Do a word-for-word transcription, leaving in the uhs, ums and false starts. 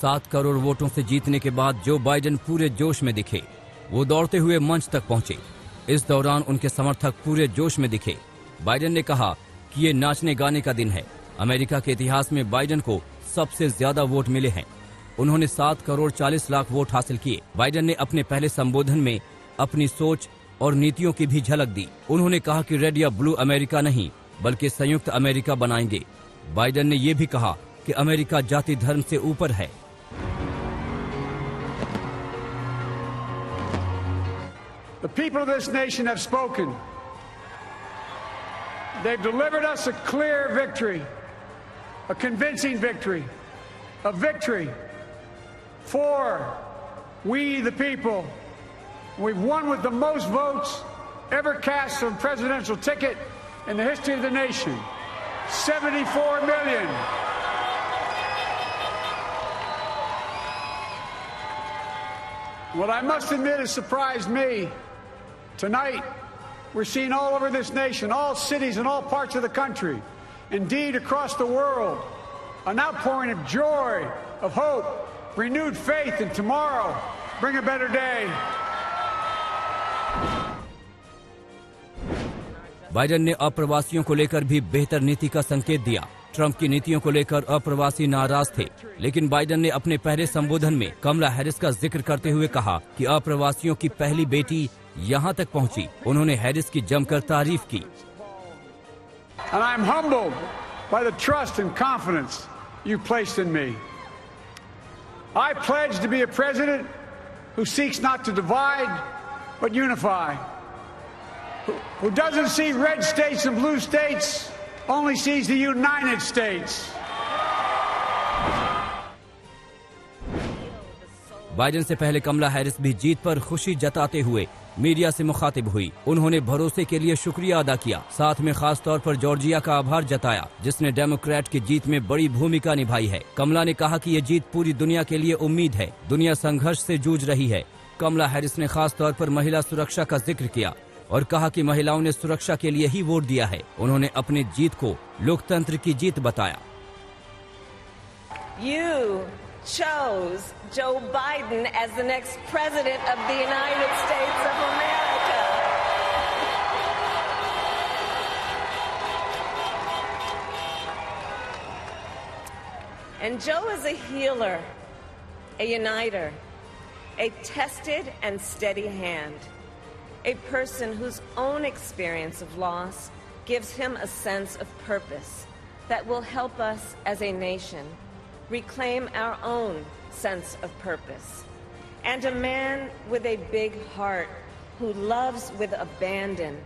सात करोड़ वोटों से जीतने के बाद जो बाइडेन पूरे जोश में दिखे। वो दौड़ते हुए मंच तक पहुंचे। इस दौरान उनके समर्थक पूरे जोश में दिखे। बाइडेन ने कहा कि ये नाचने गाने का दिन है। अमेरिका के इतिहास में बाइडेन को सबसे ज्यादा वोट मिले हैं। उन्होंने सात करोड़ चालीस लाख वोट हासिल किए। बाइडेन ने अपने पहले संबोधन में अपनी सोच और नीतियों की भी झलक दी। उन्होंने कहा कि रेड या ब्लू अमेरिका नहीं बल्कि संयुक्त अमेरिका बनाएंगे। बाइडेन ने ये भी कहा कि अमेरिका जाति धर्म से ऊपर है। The people of this nation have spoken. They've delivered us a clear victory, a convincing victory, a victory for we the people. We've won with the most votes ever cast on a presidential ticket in the history of the nation. seventy-four million. What I must admit has surprised me. Tonight, we're seeing all over this nation, all cities and all parts of the country, indeed across the world, an outpouring of joy, of hope, renewed faith in tomorrow, bring a better day. Biden ने अप्रवासियों को लेकर भी बेहतर नीति का संकेत दिया। ट्रंप की नीतियों को लेकर अप्रवासी नाराज थे, लेकिन बाइडेन ने अपने पहले संबोधन में कमला हैरिस का जिक्र करते हुए कहा कि अप्रवासियों की पहली बेटी यहां तक पहुंची। उन्होंने हैरिस की जमकर तारीफ की। And I'm humbled by the trust and confidence you placed in me. I pledge to be a president who seeks not to divide but unify, who doesn't see red states and blue states, only sees the United States. Biden से पहले कमला Harris भी जीत पर खुशी जताते हुए media से मुखातिब हुई। उन्होंने भरोसे के लिए शुक्रिया अदा किया, साथ में खास तौर पर जॉर्जिया का आभार जताया, जिसने डेमोक्रेट की जीत में बड़ी भूमिका निभाई है। कमला ने कहा कि ये जीत पूरी दुनिया के लिए उम्मीद है। दुनिया संघर्ष से जूझ रही है। कमला हैरिस ने खास तौर पर महिला सुरक्षा का जिक्र किया और कहा कि महिलाओं ने सुरक्षा के लिए ही वोट दिया है। उन्होंने अपनी जीत को लोकतंत्र की जीत बताया। You chose Joe Biden as the next president of the United States of America. And Joe is a healer, a uniter, a tested and steady hand. A person whose own experience of loss gives him a sense of purpose that will help us as a nation reclaim our own sense of purpose. And a man with a big heart who loves with abandon.